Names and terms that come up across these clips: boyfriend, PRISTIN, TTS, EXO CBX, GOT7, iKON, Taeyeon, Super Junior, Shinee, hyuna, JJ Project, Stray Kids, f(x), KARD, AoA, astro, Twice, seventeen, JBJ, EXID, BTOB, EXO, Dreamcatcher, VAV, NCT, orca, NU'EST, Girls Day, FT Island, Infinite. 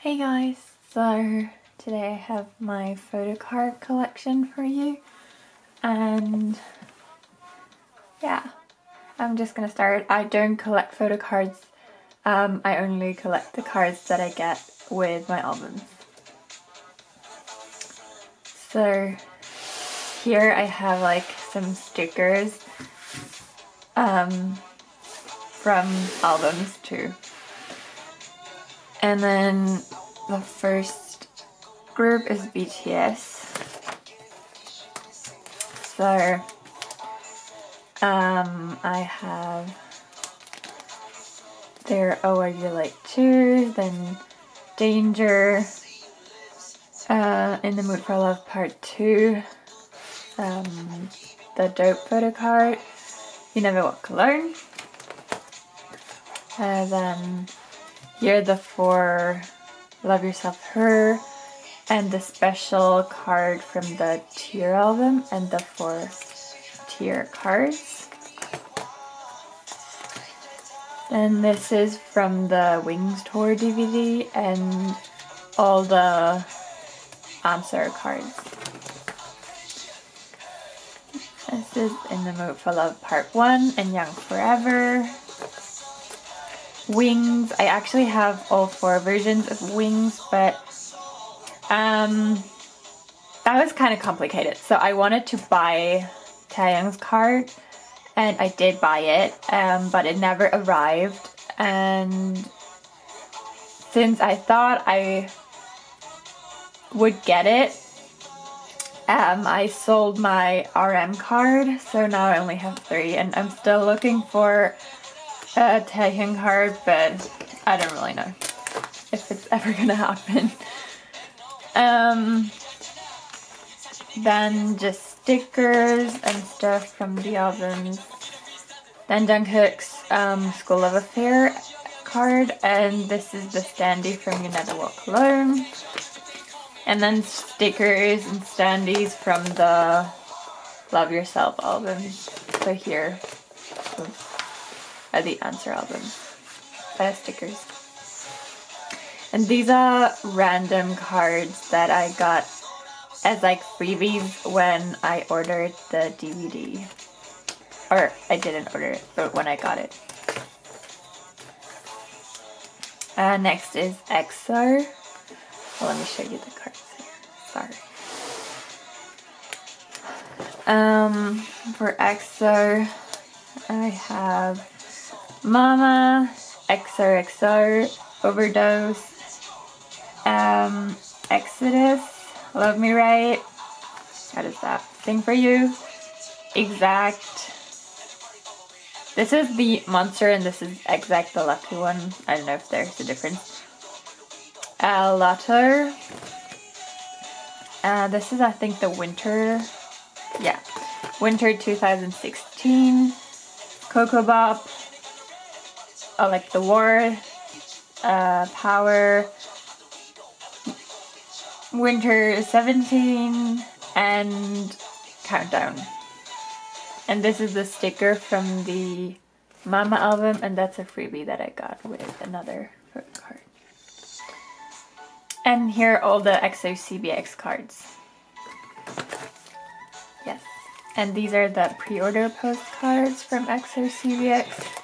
Hey guys, so today I have my photo card collection for you, and yeah, I'm just gonna start. I don't collect photo cards, I only collect the cards that I get with my albums. So here I have like some stickers from albums too. And then the first group is BTS. So I have their Oh Are You Like Too, then Danger, In the Mood for Love Part 2, the Dope photo card, You Never Walk Alone, and then here are the four Love Yourself Her and the special card from the tier album and the four tier cards. And this is from the Wings Tour DVD and all the answer cards. This is In the Mood for Love Part 1 and Young Forever. Wings, I actually have all four versions of Wings, but that was kind of complicated. So I wanted to buy Taeyeon's card, and I did buy it, but it never arrived. And since I thought I would get it, I sold my RM card, so now I only have three, and I'm still looking for a Taeyeon card, but I don't really know if it's ever gonna happen. Then just stickers and stuff from the albums. Then Jungkook's School Love Affair card, and this is the standee from You Never Walk Alone. And then stickers and standees from the Love Yourself album. So here. Oops. The answer album stickers, and these are random cards that I got as like freebies when I ordered the DVD, or I didn't order it, but when I got it. Next is EXO. Well, let me show you the cards here. Sorry. For EXO, I have Mama, XOXO, Overdose, Exodus, Love Me Right, how does that, Sing For You, Exact. This is the monster and this is Exact, the lucky one. I don't know if there's a difference. Lotto. This is, I think, the winter, yeah, winter 2016, Coco Bop. I like the War, Power, Winter 17, and Countdown. And this is the sticker from the Mama album, and that's a freebie that I got with another photo card. And here are all the EXO CBX cards. Yes. And these are the pre-order postcards from EXO CBX.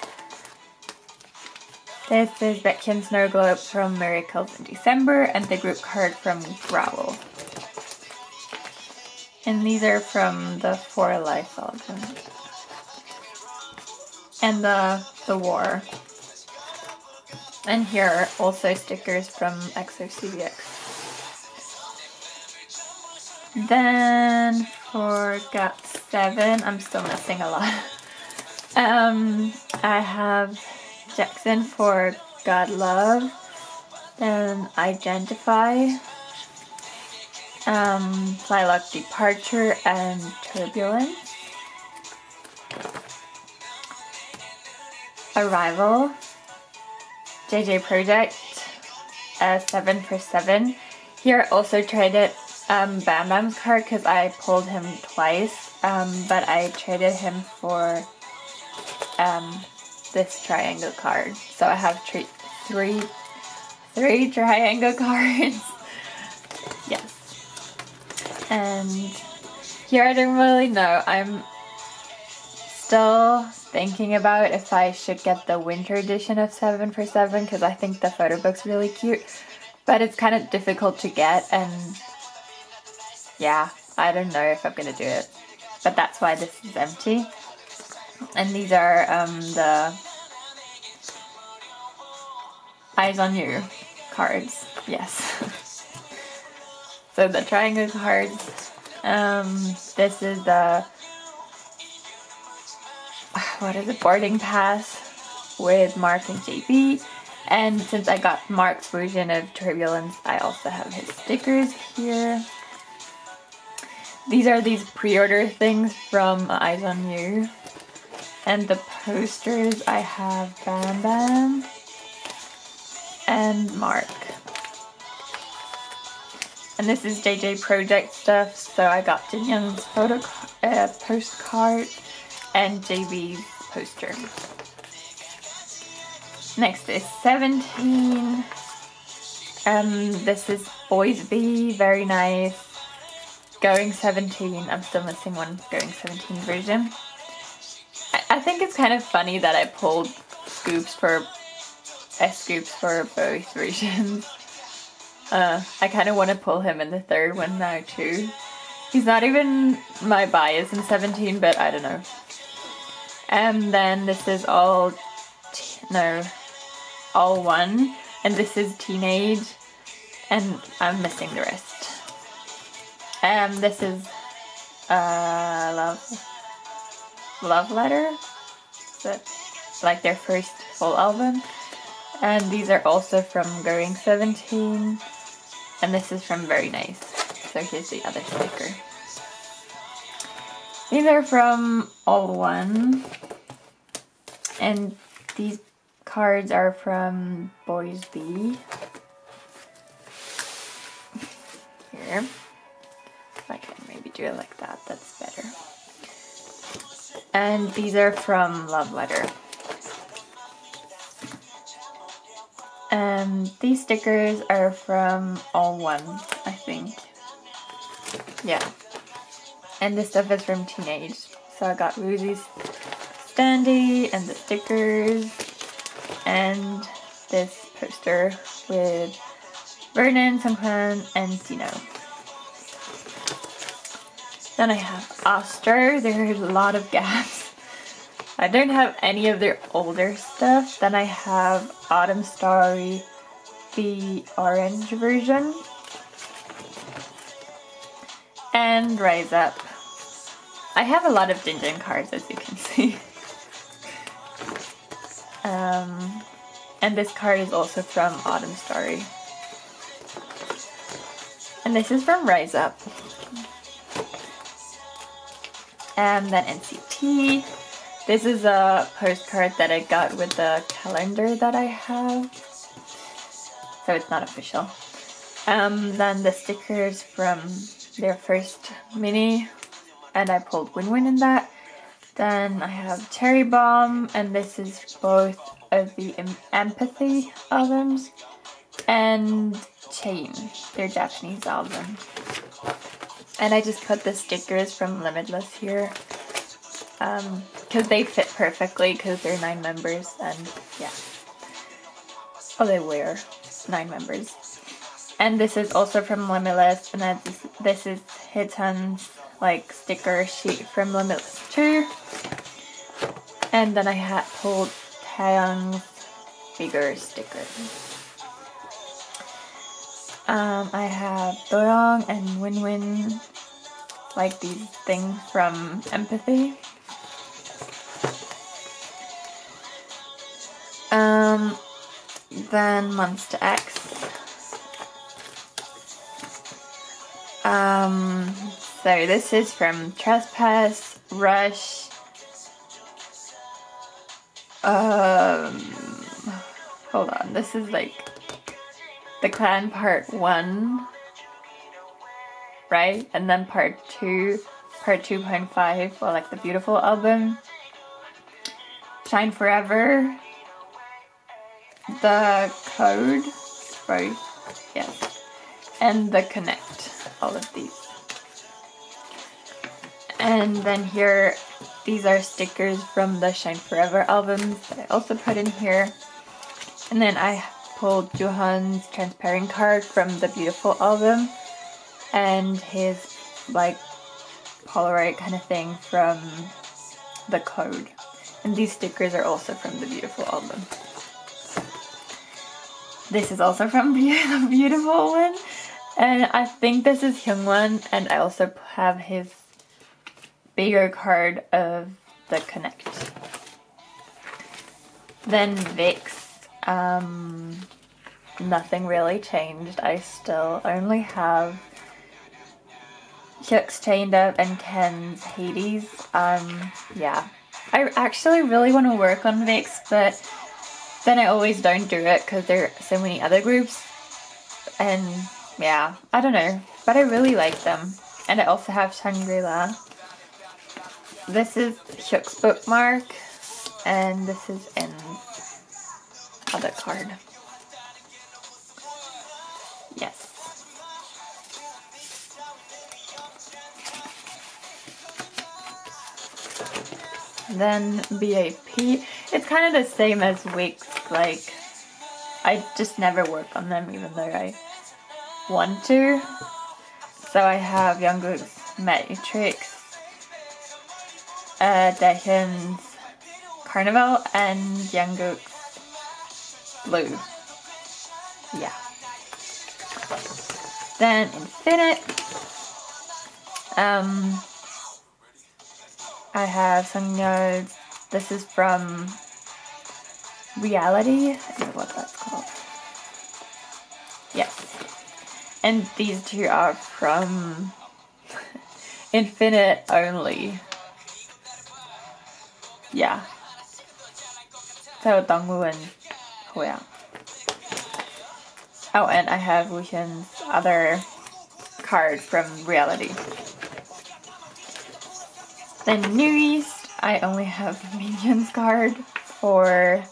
This is Baekhyun Snow Globe from Miracles in December and the group card from Growl. And these are from the For Life album. And the War. And here are also stickers from EXO CBX. Then for GOT7, I'm still missing a lot. I have Jackson for God Love, then Identify, Flylock Departure, and Turbulence, Arrival, JJ Project, 7 for 7. Here I also traded Bam Bam's card because I pulled him twice, but I traded him for this triangle card, so I have three three triangle cards. Yes. And here I don't really know. I'm still thinking about if I should get the winter edition of 7x7 because I think the photo book's really cute. But it's kind of difficult to get, and yeah, I don't know if I'm going to do it. But that's why this is empty. And these are the Eyes on You cards. Yes. So the triangle cards. This is the... what is it? Boarding pass with Mark and JB. And since I got Mark's version of Turbulence, I also have his stickers here. These are these pre-order things from Eyes on You. And the posters, I have Bam Bam and Mark. And this is JJ Project stuff, so I got Jin Young's photo postcard and JB's poster. Next is 17. This is Boys B, very nice. Going 17. I'm still missing one Going 17 version. I think it's kind of funny that I pulled scoops for scoops for both versions. I kind of want to pull him in the third one now too. He's not even my bias in 17, but I don't know. And then this is all one, and this is Teenage, and I'm missing the rest. This is love letter, but like their first full album, and these are also from Going 17, and this is from Very Nice. So here's the other sticker. These are from all one, and these cards are from Boys B. Here. If I can maybe do it like that, that's better. And these are from Love Letter. And these stickers are from All One, I think. Yeah. And this stuff is from Teenage. So I got Woozy's Standy and the stickers and this poster with Vernon, Sungkwan, and Zeno. Then I have Astro. There are a lot of gaps. I don't have any of their older stuff. Then I have Autumn Starry, the orange version, and Rise Up. I have a lot of Jinjin cards, as you can see. And this card is also from Autumn Story. And this is from Rise Up. And then NCT. This is a postcard that I got with the calendar that I have. So it's not official. Then the stickers from their first mini. And I pulled Win-Win in that. Then I have Cherry Bomb, and this is both of the Empathy albums, and Chain, their Japanese album. And I just put the stickers from Limitless here, because they fit perfectly, because they're 9 members, and yeah. Oh, they were 9 members. And this is also from Limitless, and this is Hitan's like sticker sheet from Limitless too. And then I had pulled Taeyeon's bigger sticker. I have Dorong and Win-Win, like these things from Empathy. Then Monsta X. So this is from Trespass, Rush, hold on, this is like the Clan Part 1, right? And then Part 2, Part 2.5, or like the Beautiful album, Shine Forever, The Code, both, yes, and the connect, all of these. And then here, these are stickers from the Shine Forever albums that I also put in here. And then I pulled Johan's transparent card from the Beautiful album and his like Polaroid kind of thing from the Code. And these stickers are also from the Beautiful album. This is also from the Beautiful one. And I think this is Hyungwon, and I also have his bigger card of the Connect. Then VIXX, nothing really changed. I still only have Hyuk's Chained Up and Ken's Hades. Yeah. I actually really want to work on VIXX, but then I always don't do it because there are so many other groups. And yeah, I don't know. But I really like them. And I also have Shangri-La. This is Hyuk's bookmark. And this is N's other card. Yes. Then BAP. It's kind of the same as VIXX, like I just never work on them even though I want to. So I have Jungkook's Matrix, Daehyun's Carnival, and Jungkook's Blue. Yeah. Then Infinite. I have Sungnyeo's, this is from Reality, I don't know what that's called. Yes. And these two are from Infinite only. Yeah. So Dongwoo and Hoya. Oh, and I have Woohyun's other card from Reality. Then NU'EST, I only have Minion's card for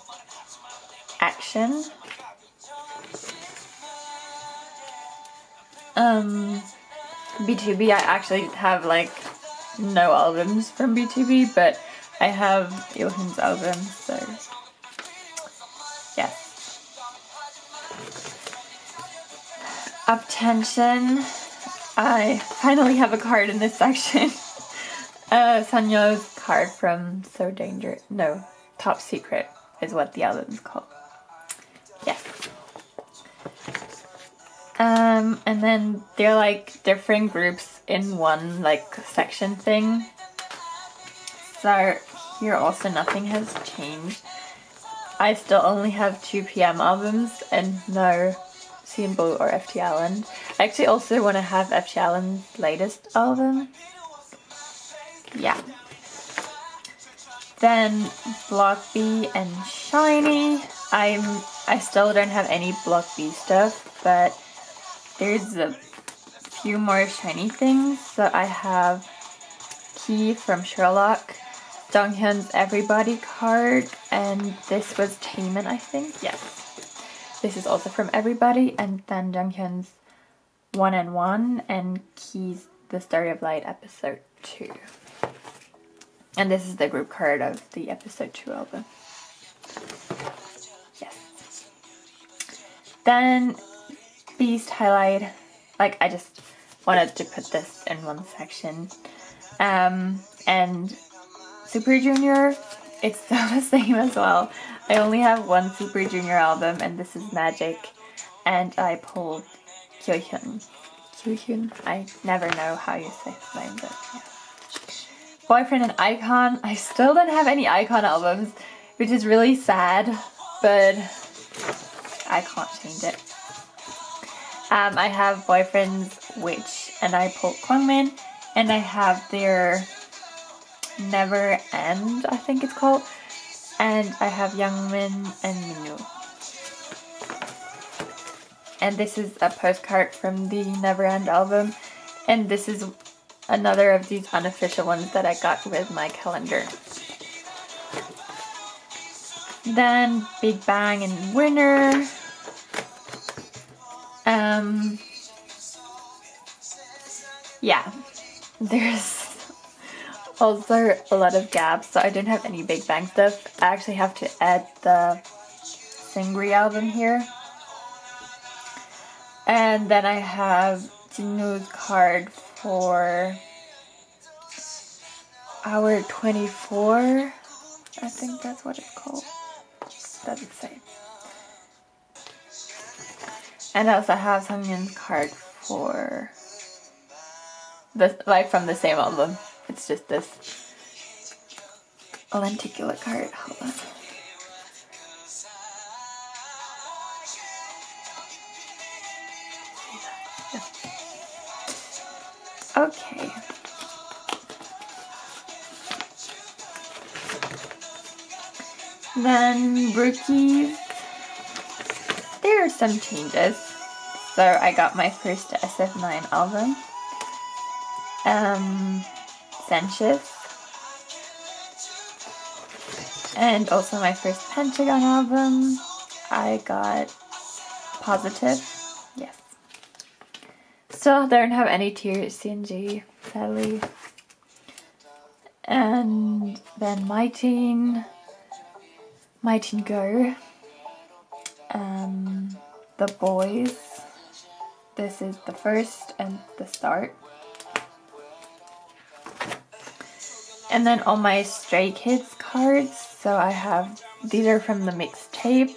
Action. BTOB, I actually have like no albums from BTOB, but I have Ilhun's album, so yes. Uptension, I finally have a card in this section. Sanyo's card from So Dangerous, no, Top Secret is what the album's called. Yes. And then they're like different groups in one like section thing. So here also nothing has changed. I still only have 2PM albums and no Symbol or FT Island. I actually also want to have FT Island's latest album. Yeah. Then Block B and Shinee. I still don't have any Block B stuff, but there's a few more Shinee things. So I have Key from Sherlock, Donghyun's Everybody card, and this was Taemin, I think. Yes. This is also from Everybody, and then Donghyun's 1 and 1 and Key's The Story of Light episode 2. And this is the group card of the episode 2 album. Yes. Then Beast highlight. Like I just wanted to put this in one section. And Super Junior. It's still the same as well. I only have one Super Junior album, and this is Magic. And I pulled Kyohyun. Kyohyun. I never know how you say his name, but yeah. Boyfriend and iKON. I still don't have any iKON albums, which is really sad, but I can't change it. I have Boyfriend's Witch, and I pulled Kwangmin, and I have their Never End, I think it's called, and I have Youngmin and Minwoo. And this is a postcard from the Never End album, and this is another of these unofficial ones that I got with my calendar. Then Big Bang and Winner. Yeah, there's also a lot of gaps, so I don't have any Big Bang stuff. I actually have to add the Singri album here. And then I have Jinwoo's KARD for Hour 24. I think that's what it's called. Doesn't say. And I also have Sungyun's KARD for this, like from the same album. It's just this lenticular KARD. Hold on. Okay. Then rookies, there are some changes. So I got my first SF9 album, Sanchez, and also my first Pentagon album. I got Positive, yes. Still don't have any tiers, CNG, sadly. And then My Teen Go, The Boys, this is the first and the start. And then all my Stray Kids KARDs, so I have, these are from the mixtape,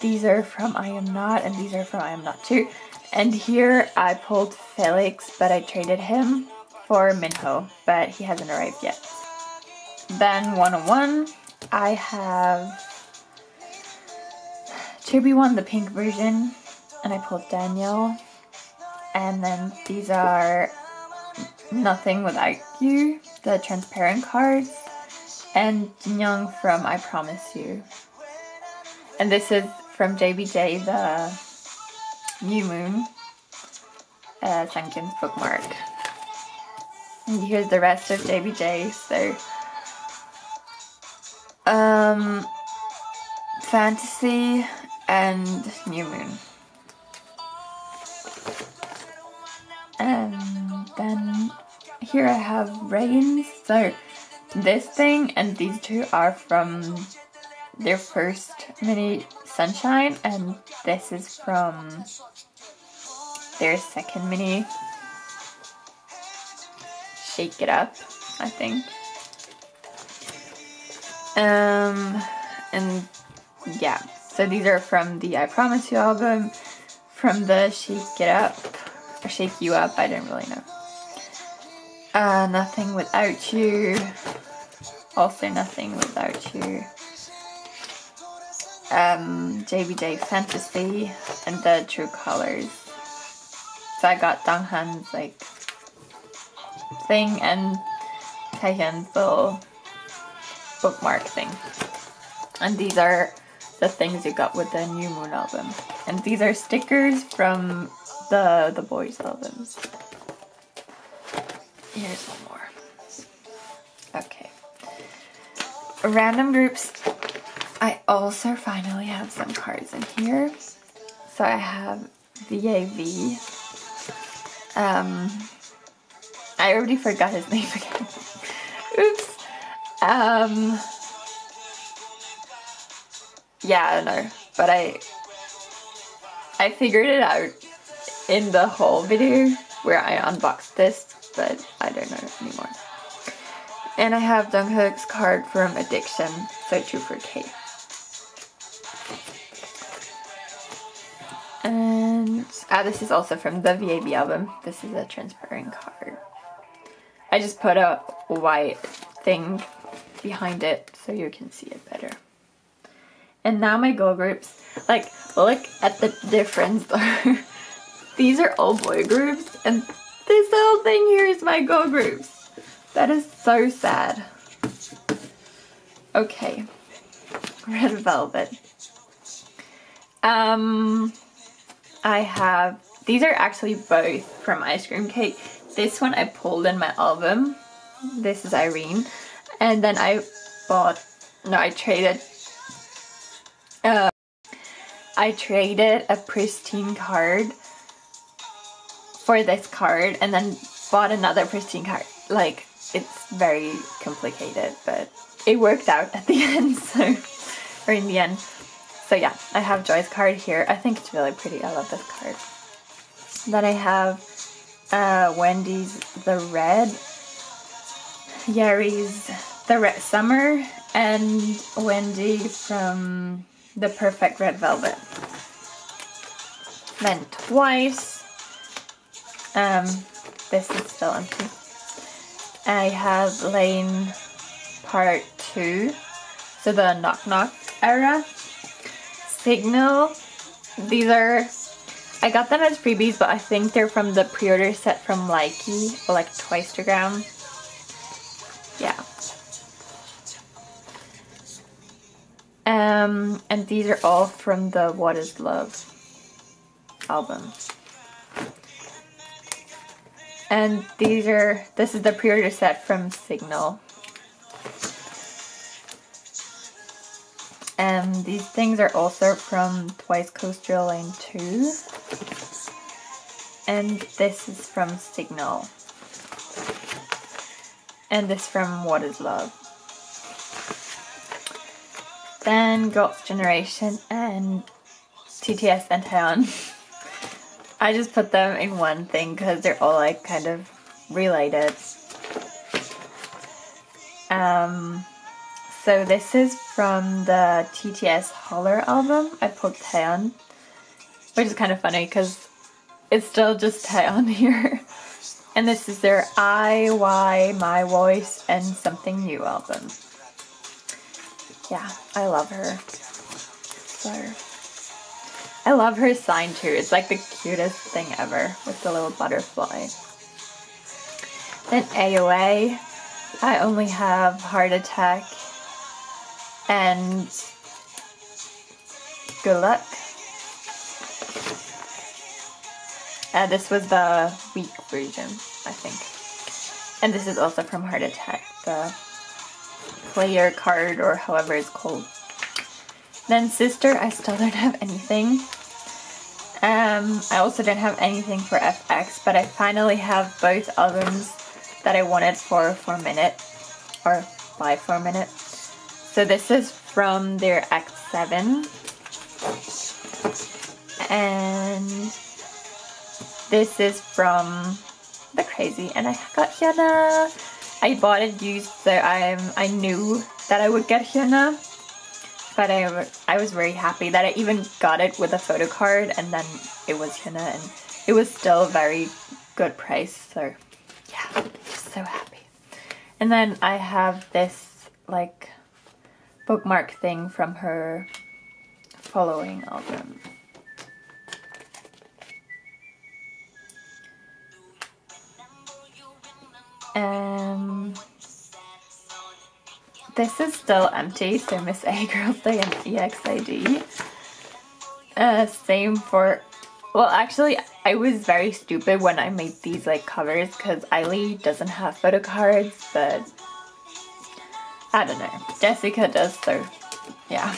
these are from I Am Not, and these are from I Am Not 2. And here I pulled Felix, but I traded him for Minho, but he hasn't arrived yet. Then 101. I have Turby1, the pink version, and I pulled Daniel. And then these are Nothing with IQ, the transparent KARDs, and Jinyoung from I Promise You. And this is from JBJ, the New Moon, Changkyun's bookmark. And here's the rest of JBJ, so Fantasy and New Moon. And then here I have Rain. So this thing and these two are from their first mini Sunshine, and this is from their second mini Shake It Up, I think. And yeah, so these are from the I Promise You album, from the Shake It Up, or Shake You Up, I don't really know. Nothing Without You, also Nothing Without You, JBJ Fantasy, and the True Colors. So I got Danghan's, like, thing, and Taehyun's little bookmark thing, and these are the things you got with the New Moon album, and these are stickers from the Boys albums. Here's one more. Okay, random groups. I also finally have some KARDs in here, so I have VAV. I already forgot his name again. Oops. Yeah, I don't know, but I figured it out in the whole video where I unboxed this, but I don't know anymore. And I have Dunghook's KARD from Addiction, so true for K. And this is also from the VAB album. This is a transparent KARD. I just put a white thing behind it so you can see it better. And now my girl groups, like, look at the difference though. These are all boy groups, and this little thing here is my girl groups. That is so sad. Okay, Red Velvet. I have, these are actually both from Ice Cream Cake. This one I pulled in my album. This is Irene, and then I traded I traded a Pristine card for this card and then bought another Pristine card. Like, it's very complicated, but it worked out at the end, so, or in the end. So yeah, I have Joy's card here. I think it's really pretty. I love this card. Then I have Wendy's The Red, Yeri's The Red Summer, and Wendy from The Perfect Red Velvet. Then Twice. This is still empty. I have Lane Part 2, so the Knock Knock era. Signal, these are, I got them as freebies, but I think they're from the pre-order set from Likee, or like Twicestagram. Yeah. And these are all from the What Is Love album. And these are, this is the pre-order set from Signal. And these things are also from Twice Coastal Lane 2. And this is from Signal. And this from What Is Love. Then GOT7 Generation and TTS and Taeyeon. I just put them in one thing because they're all like kind of related. So this is from the TTS Holler album. I pulled Taeyeon, which is kind of funny because it's still just Taeyeon here. And this is their I, Y, My Voice and Something New album. Yeah, I love her. So, I love her sign too. It's like the cutest thing ever with the little butterfly. Then AOA. I only have Heart Attack and Good Luck. This was the weak version, I think. And this is also from Heart Attack, the player card or however it's called. Then Sister, I still don't have anything. I also don't have anything for FX, but I finally have both albums that I wanted for 4minute or by 4minute. So this is from their Act 7, and this is from The Crazy, and I got Hyuna. I bought it used, so I knew that I would get Hyuna, but I was very happy that I even got it with a photo card, and then it was Hyuna, and it was still a very good price, so yeah, I'm just so happy. And then I have this, like, bookmark thing from her following album. This is still empty, so Miss A, Girls Day and EXID. Same for, well, actually I was very stupid when I made these like covers because Ailey doesn't have photo cards, but I don't know. Jessica does, so yeah.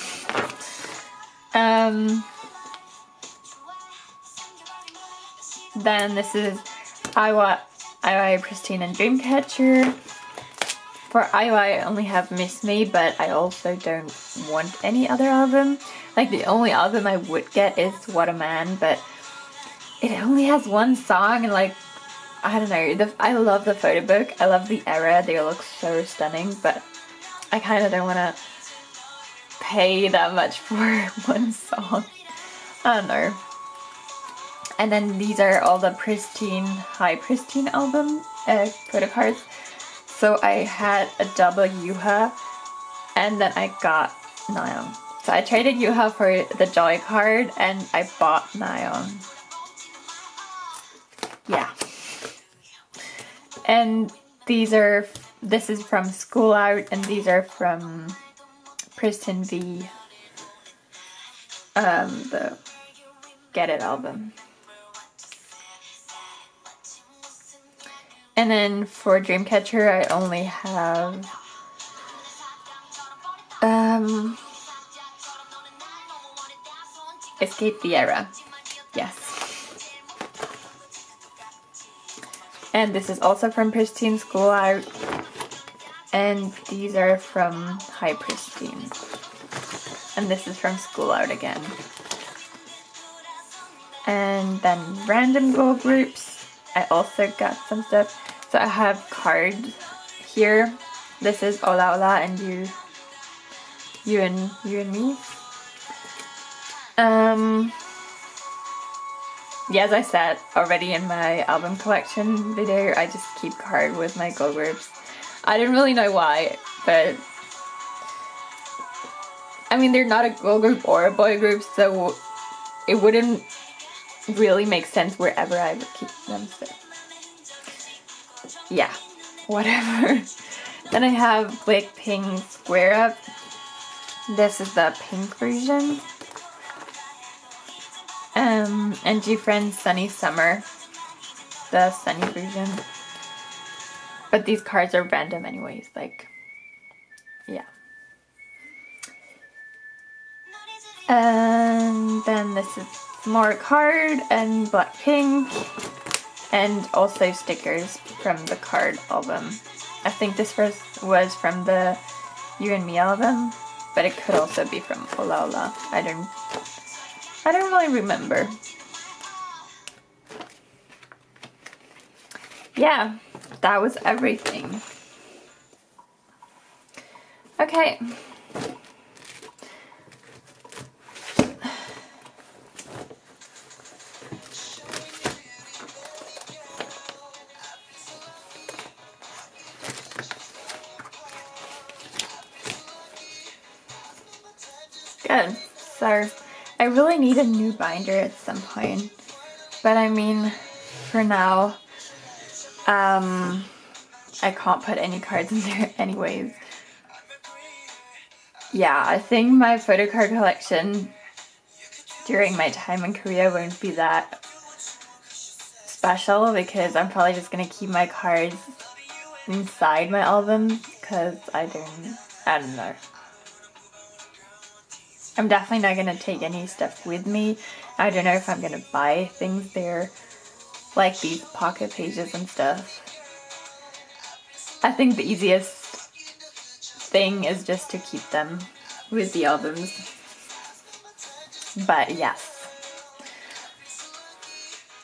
Then this is IY, Pristine and Dreamcatcher. For IY I only have Miss Me, but I also don't want any other album. Like, the only album I would get is What a Man, but it only has one song, and like, I don't know. I love the photo book. I love the era. They look so stunning, but I kind of don't want to pay that much for one song. I don't know. And then these are all the Pristine, High Pristine album photo cards. So I had a double Yuha, and then I got Nayeon. So I traded Yuha for the Joy card, and I bought Nayeon. Yeah. And these are, this is from School Out, and these are from Pristin V, the Get It album. And then for Dreamcatcher, I only have Escape the Era. Yes. And this is also from Pristine School. And these are from High Pristine. And this is from School Out again. And then random girl groups. I also got some stuff. So I have KARD here. This is Ola Ola and you and me. Yeah, as I said already in my album collection video, I just keep KARD with my girl groups. I don't really know why, but I mean they're not a girl group or a boy group, so it wouldn't really make sense wherever I would keep them, so yeah, whatever. Then I have Blackpink Square Up. This is the pink version. And GFriend's Sunny Summer, the sunny version. But these cards are random anyways, like, yeah. And then this is more KARD and Blackpink, and also stickers from the KARD album. I think this first was from the You and Me album, but it could also be from Ola Ola. I don't really remember. Yeah, that was everything. Okay. Good. So I really need a new binder at some point, but I mean, for now, I can't put any cards in there anyways. Yeah, I think my photo card collection during my time in Korea won't be that special because I'm probably just gonna keep my cards inside my album because I don't know. I'm definitely not going to take any stuff with me. I don't know if I'm going to buy things there, like these pocket pages and stuff. I think the easiest thing is just to keep them with the albums. But yes.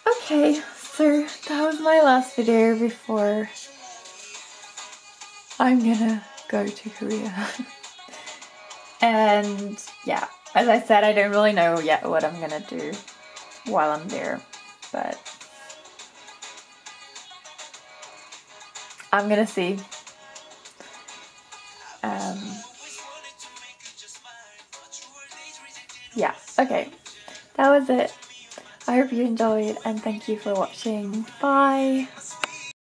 Okay, so that was my last video before I'm gonna go to Korea. And yeah, as I said, I don't really know yet what I'm gonna do while I'm there, but I'm gonna see. Yeah, okay, that was it. I hope you enjoyed and thank you for watching. Bye!